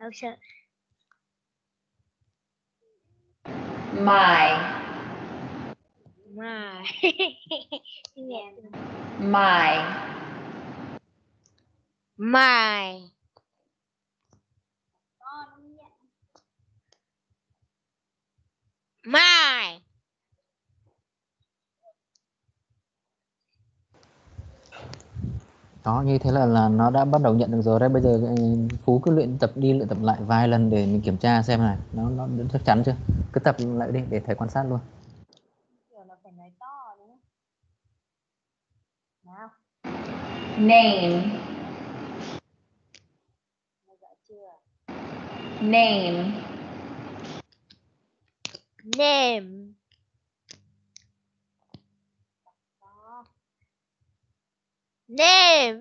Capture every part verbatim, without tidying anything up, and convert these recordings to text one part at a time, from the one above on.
Đâu sợ. My. My. My. My. My. Đó, như thế là là nó đã bắt đầu nhận được rồi đấy. Bây giờ Phú cứ luyện tập đi luyện tập lại vài lần để mình kiểm tra xem này nó nó chắc chắn chưa. Cứ tập lại đi để thầy quan sát luôn. Name. Name. Name. Name.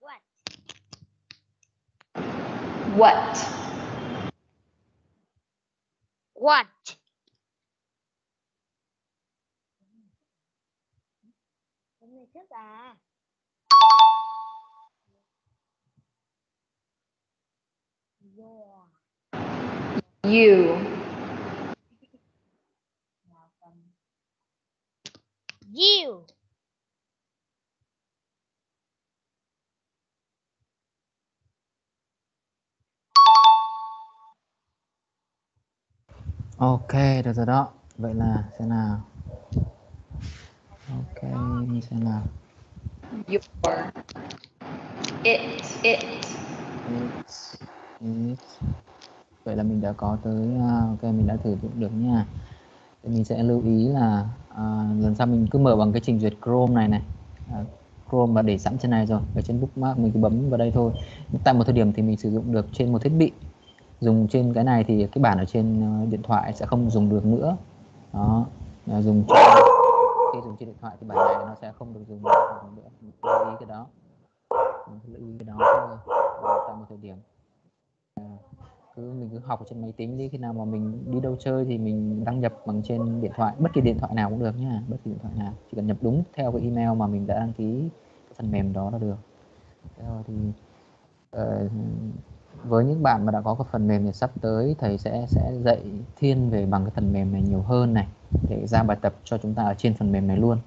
What? What? What? You. You. Ok, được rồi đó. Vậy là thế nào? Ok, thế nào? Your. It. It. It. It. Vậy là mình đã có tới, ok, mình đã thử được nha. Thì mình sẽ lưu ý là uh, lần sau mình cứ mở bằng cái trình duyệt Chrome này này. Uh, Chrome mà để sẵn trên này rồi, ở trên bookmark mình cứ bấm vào đây thôi. Tại một thời điểm thì mình sử dụng được trên một thiết bị. Dùng trên cái này thì cái bản ở trên điện thoại sẽ không dùng được nữa. Đó, dùng trên, khi dùng trên điện thoại thì bản này nó sẽ không được dùng nữa. Lưu ý cái đó. Lưu ý cái đó thôi. Tại một thời điểm. Cứ mình cứ học ở trên máy tính đi, khi nào mà mình đi đâu chơi thì mình đăng nhập bằng trên điện thoại, bất kỳ điện thoại nào cũng được nhá, bất kỳ điện thoại nào, chỉ cần nhập đúng theo cái email mà mình đã đăng ký cái phần mềm đó là được. Thế rồi thì uh, với những bạn mà đã có cái phần mềm thì sắp tới thầy sẽ sẽ dạy thiên về bằng cái phần mềm này nhiều hơn này, để ra bài tập cho chúng ta ở trên phần mềm này luôn.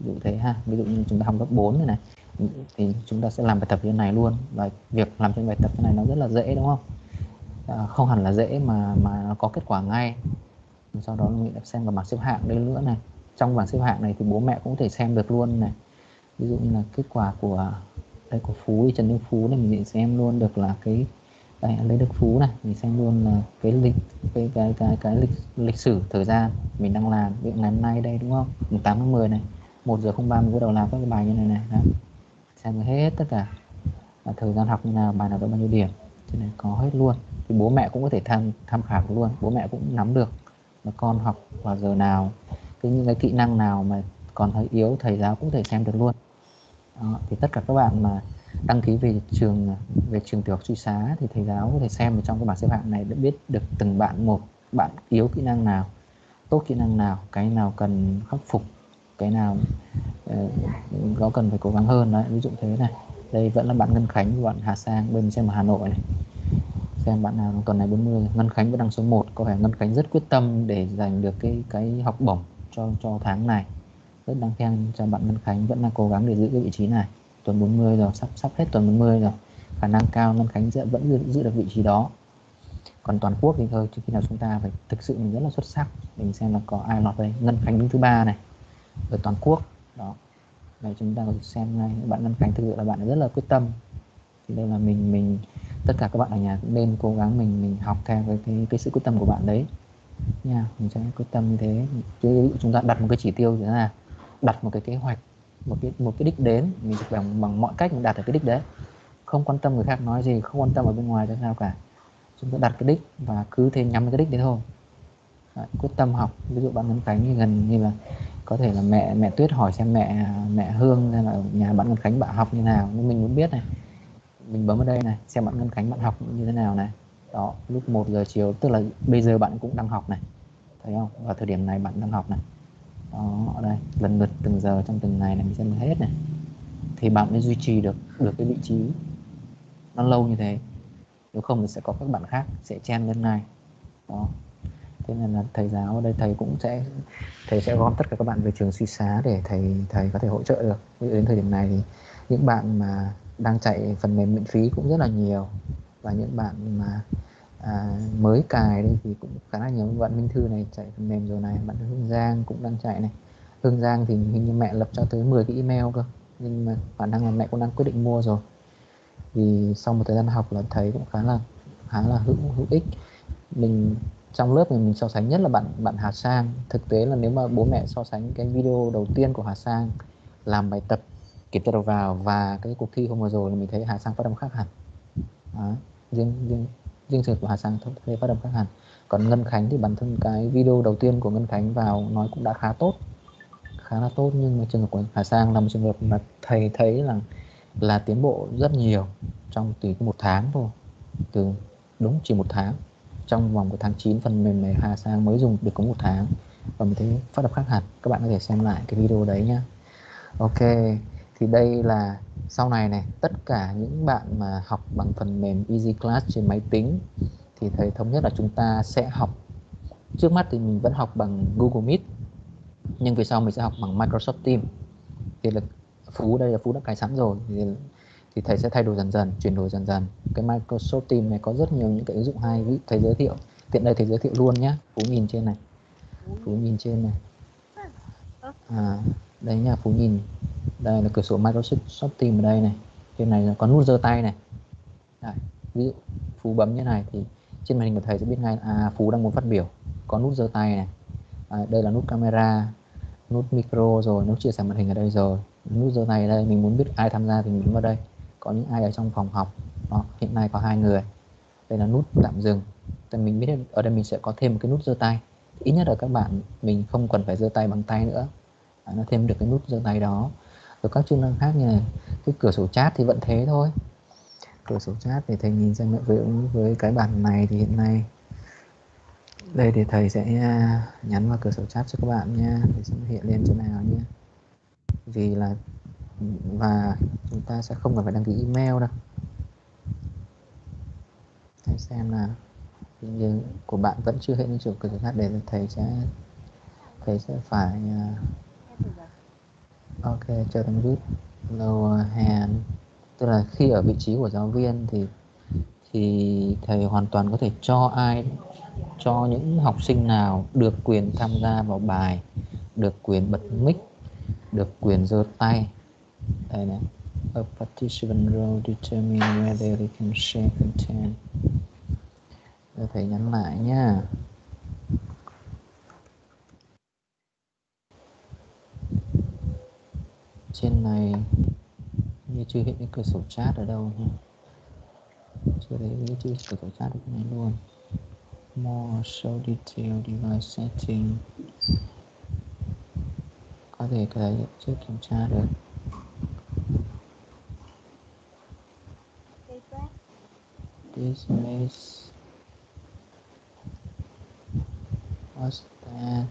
Ví dụ thế ha, ví dụ như chúng ta học lớp bốn này này thì chúng ta sẽ làm bài tập như thế này luôn, và việc làm trên bài tập thế này nó rất là dễ đúng không? À, không hẳn là dễ mà mà nó có kết quả ngay. Sau đó mình đã xem vào bảng xếp hạng đây nữa này. Trong bảng xếp hạng này thì bố mẹ cũng có thể xem được luôn này. Ví dụ như là kết quả của đây của Phú, Trần Đức Phú này, mình xem luôn được là cái đây, lấy được Phú này, mình xem luôn là cái lịch cái cái cái, cái lịch lịch sử thời gian mình đang làm việc ngày hôm nay đây đúng không? mùng tám tháng mười này, một giờ không ba mình bắt đầu làm các cái bài như này này. Đó. Xem hết tất cả là thời gian học như nào, bài nào có bao nhiêu điểm. Thế này có hết luôn. Thì bố mẹ cũng có thể tham tham khảo luôn, bố mẹ cũng nắm được là con học vào giờ nào, cái những cái kỹ năng nào mà còn hơi yếu thầy giáo cũng có thể xem được luôn. Đó, thì tất cả các bạn mà đăng ký về trường về trường tiểu học Suy Xá thì thầy giáo có thể xem trong cái bảng xếp hạng này để biết được từng bạn một, bạn yếu kỹ năng nào, tốt kỹ năng nào, cái nào cần khắc phục, cái nào có cần phải cố gắng hơn đấy, ví dụ thế này. Đây vẫn là bạn Ngân Khánh, bạn Hà Sang, bên xem ở Hà Nội này. Xem bạn nào tuần này bốn mươi, Ngân Khánh vẫn đang số một, có vẻ Ngân Khánh rất quyết tâm để giành được cái cái học bổng cho cho tháng này. Rất đáng khen cho bạn Ngân Khánh, vẫn đang cố gắng để giữ cái vị trí này. Tuần bốn mươi rồi, sắp sắp hết tuần bốn mươi rồi. Khả năng cao Ngân Khánh sẽ vẫn giữ, giữ được vị trí đó. Còn toàn quốc thì thôi, chứ khi nào chúng ta phải thực sự mình rất là xuất sắc. Mình xem là có ai lọt đây, Ngân Khánh đứng thứ ba này ở toàn quốc. Đó. Này chúng ta có thể xem ngay, bạn Ngân Khánh thực sự là bạn rất là quyết tâm. Thì đây là mình mình tất cả các bạn ở nhà cũng nên cố gắng mình mình học theo cái cái, cái sự quyết tâm của bạn đấy nha. Mình sẽ quyết tâm như thế. Chứ chúng ta đặt một cái chỉ tiêu như thế nào, đặt một cái kế hoạch, một cái một cái đích đến, mình sẽ bằng bằng mọi cách mình đạt được cái đích đấy. Không quan tâm người khác nói gì, không quan tâm ở bên ngoài thế nào cả. Chúng ta đặt cái đích và cứ thế nhắm cái đích đấy thôi. Đấy, quyết tâm học. Ví dụ bạn Ngân Khánh thì gần như là có thể là mẹ mẹ Tuyết hỏi xem mẹ mẹ Hương hay là nhà bạn Ngân Khánh bạn học như nào, nhưng mình muốn biết này, mình bấm vào đây này, xem bạn Ngân Khánh bạn học như thế nào này, đó, lúc một giờ chiều, tức là bây giờ bạn cũng đang học này, thấy không, vào thời điểm này bạn đang học này đó, đây lần lượt từng giờ trong từng ngày này mình sẽ mới hết này, thì bạn mới duy trì được được cái vị trí nó lâu như thế. Nếu không thì sẽ có các bạn khác sẽ chen lên này đó. Thế nên là thầy giáo ở đây thầy cũng sẽ thầy sẽ gom tất cả các bạn về trường Suy Xá để thầy thầy có thể hỗ trợ được. Ví dụ đến thời điểm này thì những bạn mà đang chạy phần mềm miễn phí cũng rất là nhiều, và những bạn mà à, mới cài đây thì cũng khá là nhiều. Bạn Minh Thư này chạy phần mềm rồi này, bạn Hương Giang cũng đang chạy này. Hương Giang thì hình như mẹ lập cho tới mười cái email cơ, nhưng mà khả năng là mẹ cũng đang quyết định mua rồi, vì sau một thời gian học là thấy cũng khá là khá là hữu hữu ích. Mình trong lớp mình, mình so sánh nhất là bạn bạn Hà Sang. Thực tế là nếu mà bố mẹ so sánh cái video đầu tiên của Hà Sang làm bài tập kiểm tra đầu vào và cái cuộc thi hôm vừa rồi, mình thấy Hà Sang phát âm khác hẳn. Đó, riêng riêng riêng trường của Hà Sang thấy phát âm khác hẳn. Còn Ngân Khánh thì bản thân cái video đầu tiên của Ngân Khánh vào nói cũng đã khá tốt, khá là tốt, nhưng mà trường hợp của Hà Sang là một trường hợp mà thầy thấy là là tiến bộ rất nhiều trong tùy một tháng thôi, từ đúng chỉ một tháng. Trong vòng của tháng chín phần mềm này Hà Sang mới dùng được có một tháng và mình thấy phát âm khác hẳn. Các bạn có thể xem lại cái video đấy nhá. Ok, thì đây là sau này này, tất cả những bạn mà học bằng phần mềm Easy Class trên máy tính thì thầy thống nhất là chúng ta sẽ học, trước mắt thì mình vẫn học bằng Google Meet, nhưng về sau mình sẽ học bằng Microsoft Teams. Thì là Phú đây là Phú đã cài sẵn rồi, thì thì thầy sẽ thay đổi dần dần, chuyển đổi dần dần. Cái Microsoft Teams này có rất nhiều những cái ứng dụng hay, ví thầy giới thiệu, tiện đây thầy giới thiệu luôn nhé. Phú nhìn trên này, Phú nhìn trên này, à, đấy nha, Phú nhìn, đây là cửa sổ Microsoft Teams ở đây này, trên này có nút giơ tay này, đấy, ví dụ Phú bấm như này thì trên màn hình của thầy sẽ biết ngay, à Phú đang muốn phát biểu, có nút giơ tay này, à, đây là nút camera, nút micro rồi, nút chia sẻ màn hình ở đây rồi, nút giơ tay ở đây, mình muốn biết ai tham gia thì mình bấm vào đây. Có những ai ở trong phòng học đó, hiện nay có hai người, đây là nút tạm dừng. Thì mình biết ở đây mình sẽ có thêm một cái nút giơ tay, ít nhất là các bạn mình không cần phải giơ tay bằng tay nữa, à, nó thêm được cái nút giơ tay đó. Rồi các chức năng khác như này, cái cửa sổ chat thì vẫn thế thôi. Cửa sổ chat thì thầy nhìn xem với với cái bản này thì hiện nay đây thì thầy sẽ nhắn vào cửa sổ chat cho các bạn nha, thì sẽ hiện lên chỗ nào nha, vì là và chúng ta sẽ không cần phải đăng ký email đâu. Thầy xem là nhưng của bạn vẫn chưa hiện lên chỗ cửa sổ chat để thầy sẽ thầy sẽ phải uh, ok chờ thằng rút lower hand, tức là khi ở vị trí của giáo viên thì thì thầy hoàn toàn có thể cho ai cho những học sinh nào được quyền tham gia vào bài, được quyền bật mic, được quyền giơ tay. Đây này, a participant role determine whether they can share content. Đây thầy nhắn lại nha. Trên này như chưa hiện cái cửa sổ chat ở đâu nha. Chưa thấy như chưa cửa sổ chat được này luôn. More show detail device setting. Có thể cái chưa kiểm tra được. Dismiss. What's that?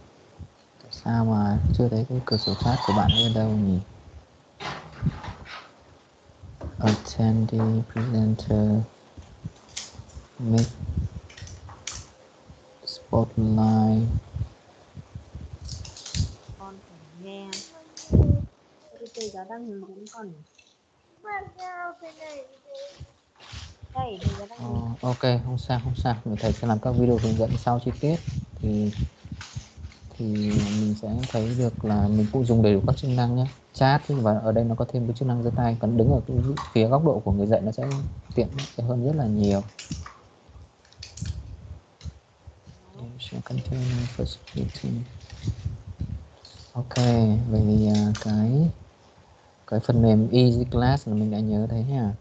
Tại sao mà chưa thấy cái cửa sổ chat của bạn ở đâu nhỉ? Attendee, presenter, mic, spotlight. Con phải nghe. Thầy giáo đang hướng dẫn con. Đây, oh, ok, không sao không sao, mình thầy sẽ làm các video hướng dẫn sau chi tiết thì thì mình sẽ thấy được là mình cũng dùng đầy đủ các chức năng nhé. Chat và ở đây nó có thêm cái chức năng giơ tay, còn đứng ở phía góc độ của người dạy nó sẽ tiện sẽ hơn rất là nhiều. Ok, vậy thì cái cái phần mềm Easy Class là mình đã nhớ thấy nha.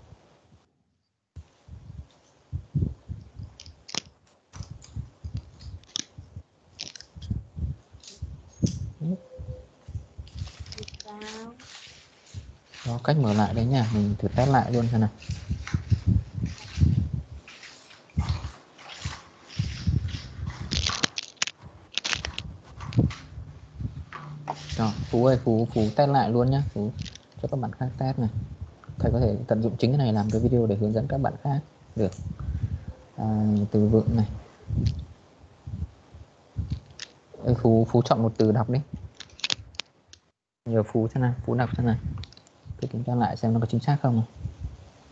Đó, cách mở lại đấy nha, mình thử test lại luôn xem nào. Phú ơi, Phú Phú test lại luôn nhá, Phú cho các bạn khác test này. Thầy có thể tận dụng chính cái này làm cái video để hướng dẫn các bạn khác được. À, từ vựng này. Ê, Phú Phú chọn một từ đọc đi. Nhờ Phú thế nào, Phú đọc thế nào. Tôi kiểm tra lại xem nó có chính xác không,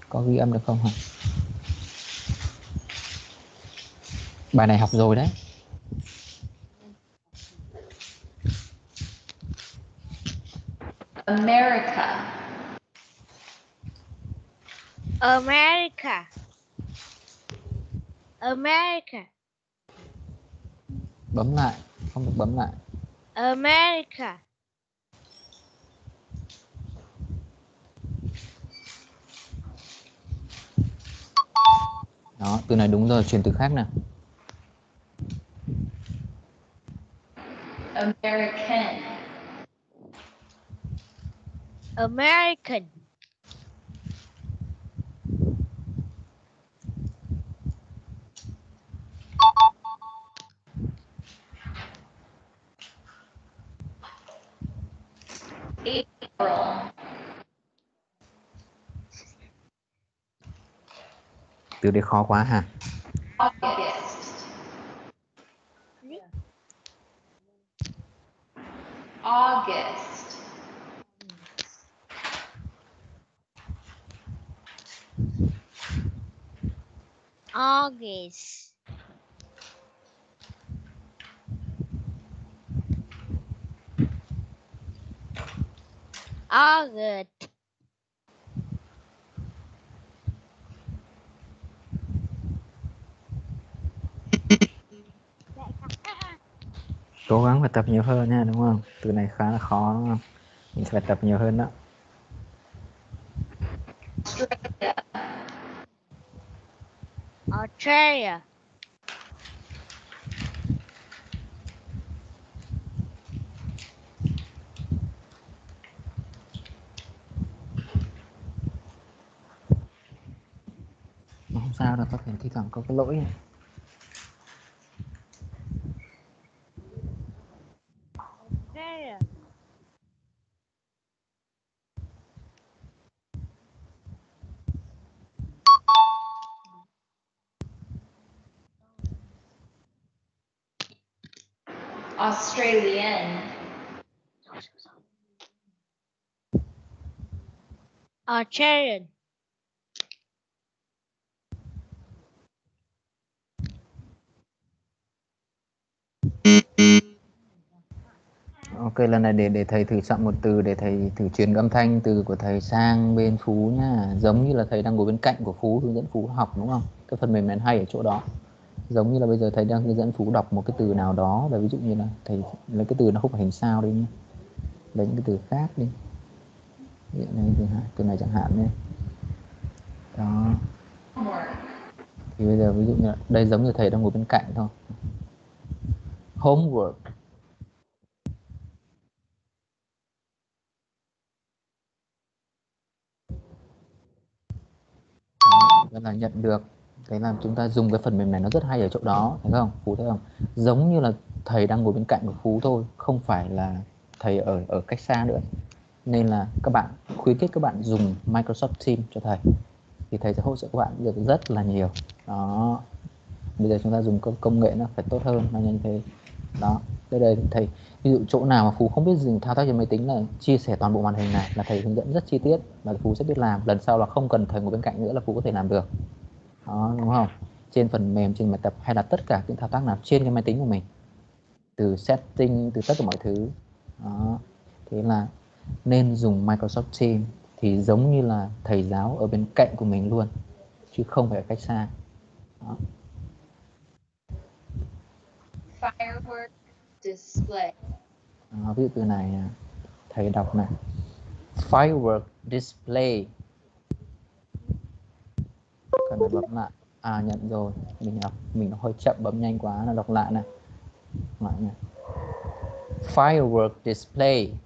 có ghi âm được không hả? Bài này học rồi đấy. America. America. America. Bấm lại, không được bấm lại. America. Đó, từ này đúng rồi, chuyển từ khác nào. American. American. April. Từ đây khó quá hả? August. August. August. August. Cố gắng phải tập nhiều hơn nha, đúng không? Từ này khá là khó đúng không? Mình phải tập nhiều hơn đó. Australia. Australia. Mà không sao đâu, có thể thi thoảng có cái lỗi này. Australian. Australian. Ok, lần này để để thầy thử chọn một từ để thầy thử truyền âm thanh từ của thầy sang bên Phú nha, giống như là thầy đang ngồi bên cạnh của Phú hướng dẫn Phú học đúng không? Cái phần mềm này hay ở chỗ đó. Giống như là bây giờ thầy đang hướng dẫn Phú đọc một cái từ nào đó, và ví dụ như là thầy lấy cái từ nó không phải hình sao đi nhé, lấy những cái từ khác đi, ví dụ này từ, từ này chẳng hạn nhé. Đó. Thì bây giờ ví dụ như là, đây giống như thầy đang ngồi bên cạnh thôi. Homework. Đó là nhận được. Thế là chúng ta dùng cái phần mềm này nó rất hay ở chỗ đó, thấy không? Phú thấy không? Giống như là thầy đang ngồi bên cạnh của Phú thôi, không phải là thầy ở ở cách xa nữa. Nên là các bạn khuyến khích các bạn dùng Microsoft Teams cho thầy, thì thầy sẽ hỗ trợ các bạn được rất là nhiều. Đó. Bây giờ chúng ta dùng công nghệ nó phải tốt hơn, nó nhanh thế. Đó. Đây đây thầy, ví dụ chỗ nào mà Phú không biết dùng thao tác trên máy tính là chia sẻ toàn bộ màn hình này, là thầy hướng dẫn rất chi tiết và Phú sẽ biết làm. Lần sau là không cần thầy ngồi bên cạnh nữa là Phú có thể làm được. Đó, đúng không? Trên phần mềm, trên bài tập hay là tất cả những thao tác nào trên cái máy tính của mình, từ setting, từ tất cả mọi thứ. Đó. Thế là nên dùng Microsoft Teams thì giống như là thầy giáo ở bên cạnh của mình luôn, chứ không phải ở cách xa. Đó. Firework display. Đó, ví dụ từ này thầy đọc này, firework display. Cần phải bấm lại. À, nhận rồi. Mình đọc, mình nó hơi chậm, bấm nhanh quá là đọc lại này. Lại này. Firework display.